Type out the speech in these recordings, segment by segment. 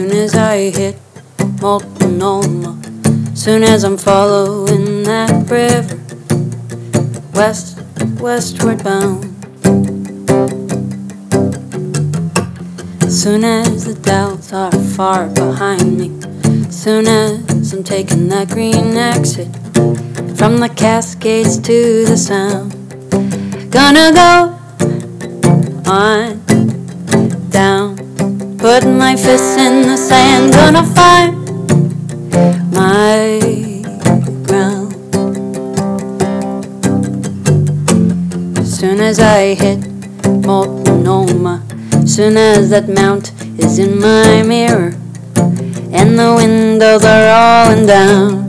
soon as I hit Multnomah, soon as I'm following that river, west, westward bound. Soon as the Dalles are far behind me, soon as I'm taking that green exit, from the Cascades to the Sound, gonna go on down, put my fists in the sand, gonna find my ground. Soon as I hit Multnomah, soon as that mount is in my mirror, and the windows are rolling down,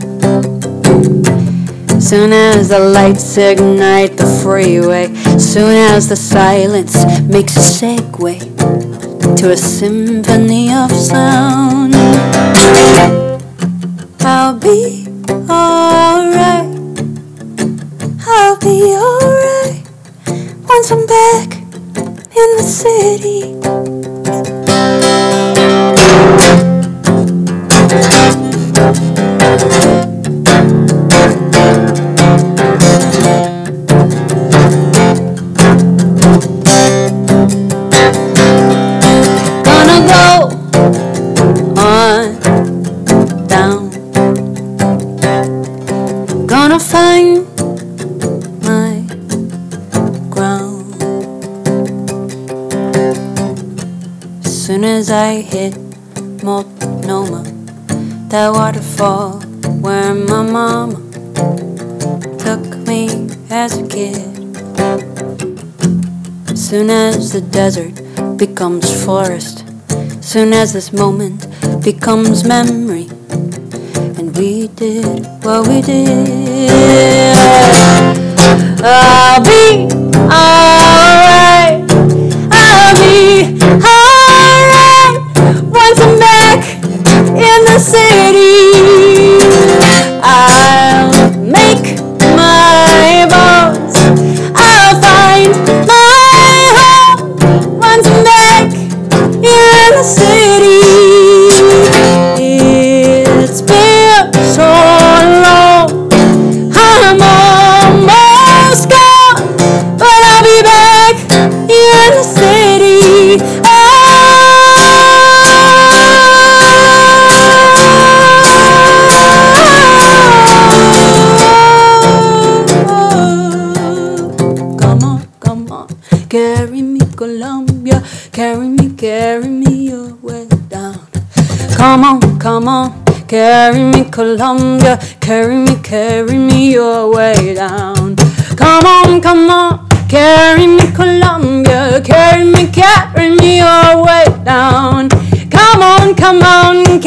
soon as the lights ignite the freeway, soon as the silence makes a segue to a symphony of sound, I'll be alright, I'll be alright, once I'm back in the city. Gonna go on down, gonna find my ground. Soon as I hit Multnomah, that waterfall where my mama took me as a kid, soon as the desert becomes forest, soon as this moment becomes memory, and we did what we did, I'll be alright, I'll be alright. City, I'll make my bones, I'll find my home, once I'm back in the city. It's been so long, I'm almost gone, but I'll be back in the city. Carry me, Columbia, carry me your way down. Come on, come on, carry me, Columbia, carry me your way down. Come on, carry me, Columbia, carry me your way down. Come on,